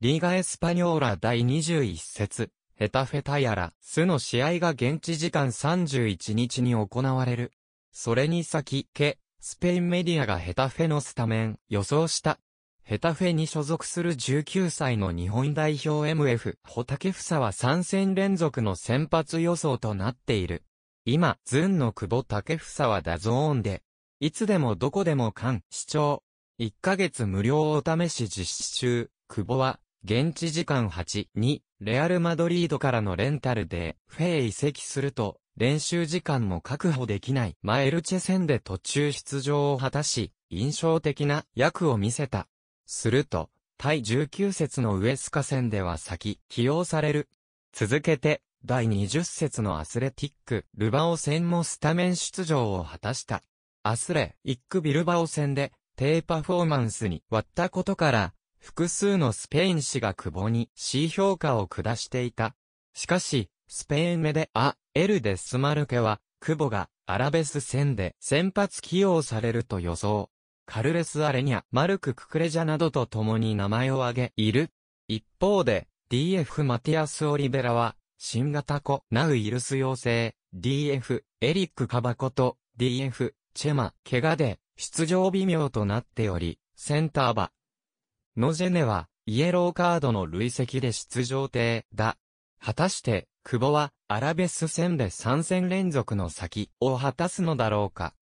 リーガ・エスパニョーラ第21節、ヘタフェ対アラスの試合が現地時間31日に行われる。それに先け、スペインメディアがヘタフェのスタメン予想した。ヘタフェに所属する19歳の日本代表 MF 保武房は3戦連続の先発予想となっている。今、ズンの久保建英はダゾーンで、いつでもどこでも観視聴。1ヶ月無料お試し実施中、久保は、現地時間8:02、レアルマドリードからのレンタルで、フェへ移籍すると、練習時間も確保できない。エルチェ戦で途中出場を果たし、印象的な役を見せた。すると、第19節のウエスカ戦では先、起用される。続けて、第20節のアスレティック・ルバオ戦もスタメン出場を果たした。アスレティック・ビルバオ戦で低パフォーマンスに割ったことから、複数のスペイン紙が久保に C 評価を下していた。しかし、スペインメディア・エル・デスマルケは、久保がアラベス戦で先発起用されると予想。カルレス・アレニャ、マルク・ククレジャなどと共に名前を挙げいる。一方で、DF マティアス・オリベラは、新型コロナウイルス陽性、DF、エリック・カバコと、DF、チェマ、怪我で、出場微妙となっており、センターバのジェネは、イエローカードの累積で出場停だ。果たして、久保は、アラベス戦で3戦連続の先を果たすのだろうか。